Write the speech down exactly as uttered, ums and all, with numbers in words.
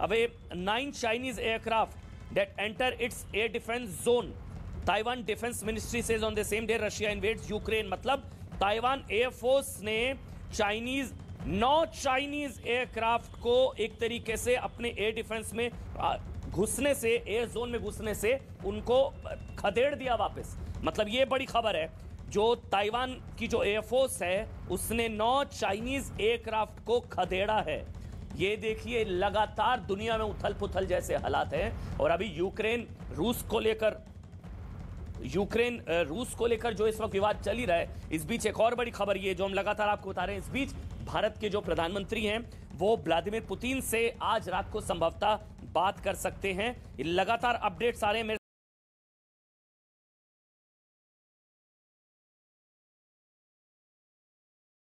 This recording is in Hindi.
away nine Chinese aircraft that enter its air defense zone. Taiwan Defense Ministry says on the same day Russia invades Ukraine. मतलब ताइवान एयरफोर्स ने चाइनीज नौ चाइनीज एयरक्राफ्ट को एक तरीके से अपने एयर डिफेंस में घुसने से एयर जोन में घुसने से उनको खदेड़ दिया वापस। मतलब ये बड़ी खबर है, जो ताइवान की जो एयरफोर्स है उसने नौ चाइनीज एयरक्राफ्ट को खदेड़ा है। ये देखिए लगातार दुनिया में उथल पुथल जैसे हालात हैं और अभी यूक्रेन रूस को लेकर यूक्रेन रूस को लेकर जो इस वक्त विवाद चल ही रहा है, इस बीच एक और बड़ी खबर ये जो हम लगातार आपको बता रहे हैं। इस बीच भारत के जो प्रधानमंत्री हैं वो व्लादिमीर पुतिन से आज रात को संभवतः बात कर सकते हैं। लगातार अपडेट्स आ रहे हैं मेरे